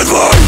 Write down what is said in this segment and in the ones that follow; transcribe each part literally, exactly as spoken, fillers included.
with me.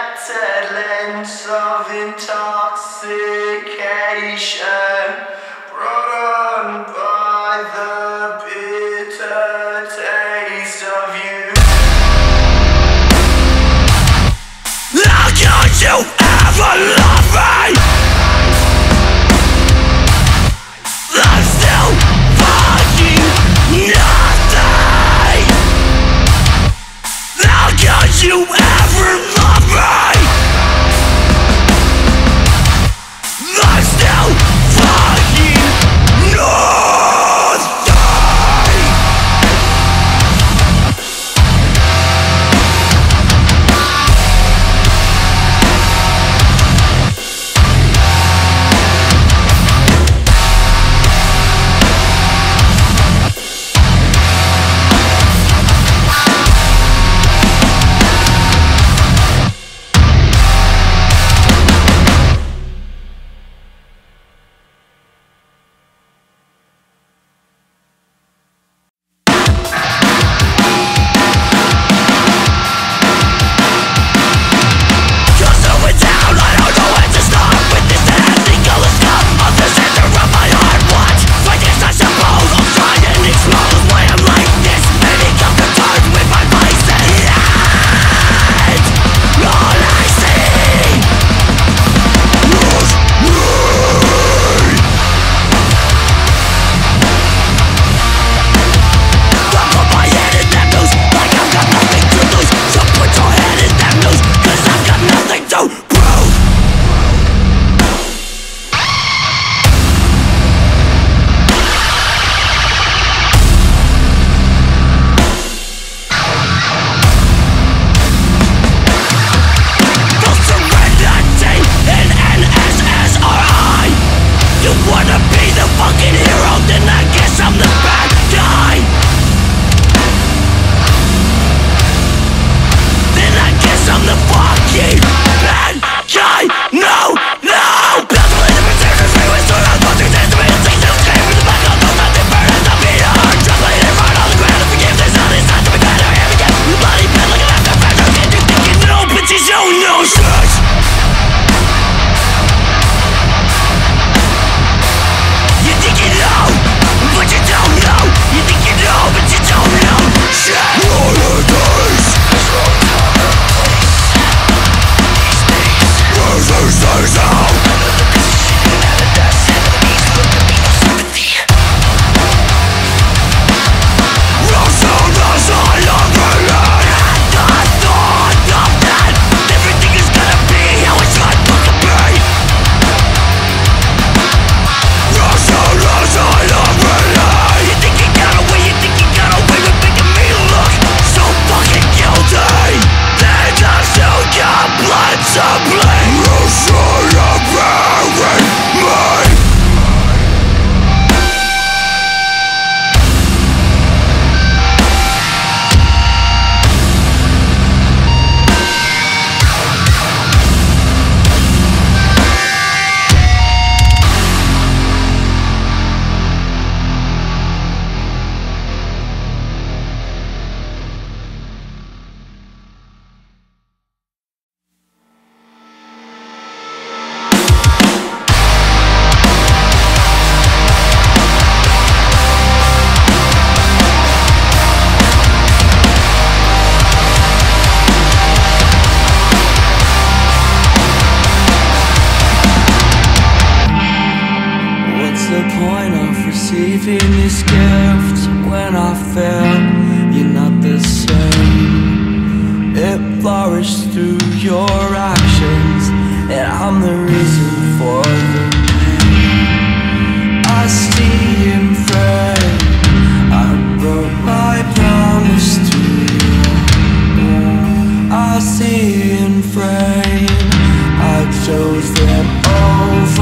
Shattered lens of intoxication, brought on by the bitter taste of you. How could you ever love me? I'm still fucking nothing. How could you ever love me? Receiving this gift when I felt you're not the same. It flourished through your actions, and I'm the reason for the pain. I see in frame. I broke my promise to you. I see in frame. I chose them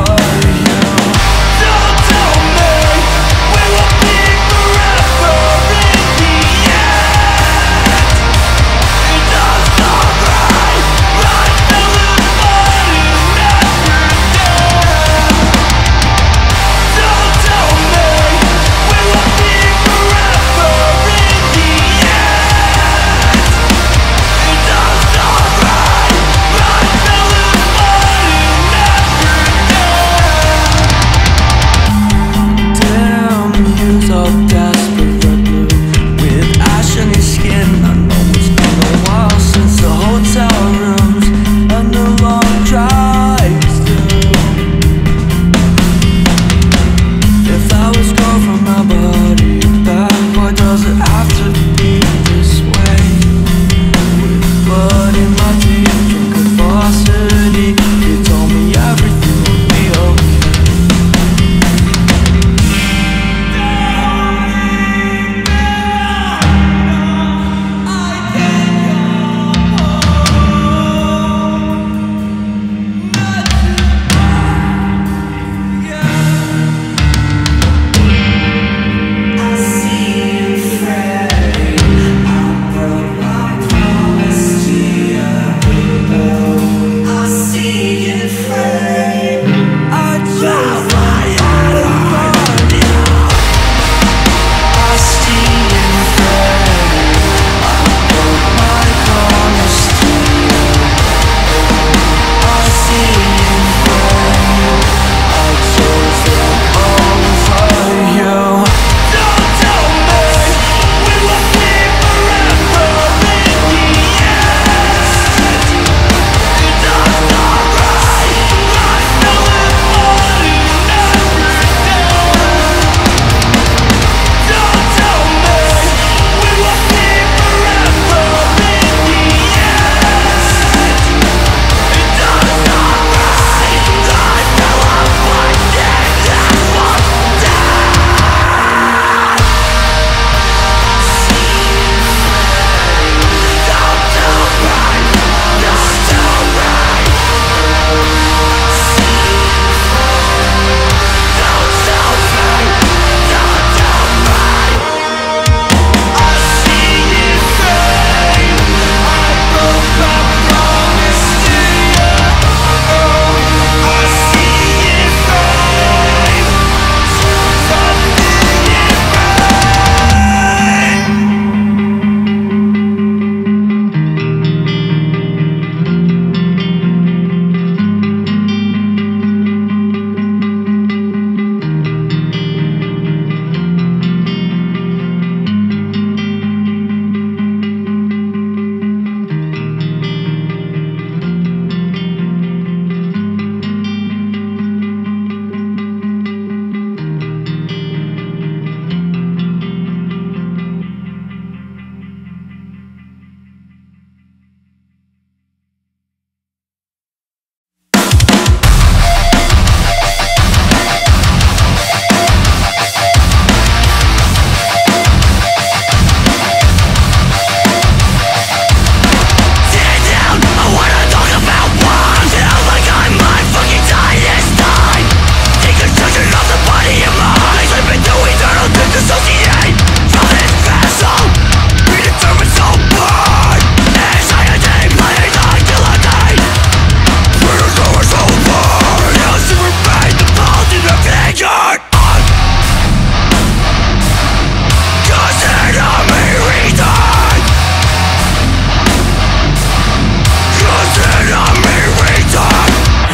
over you. Right!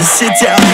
sit down.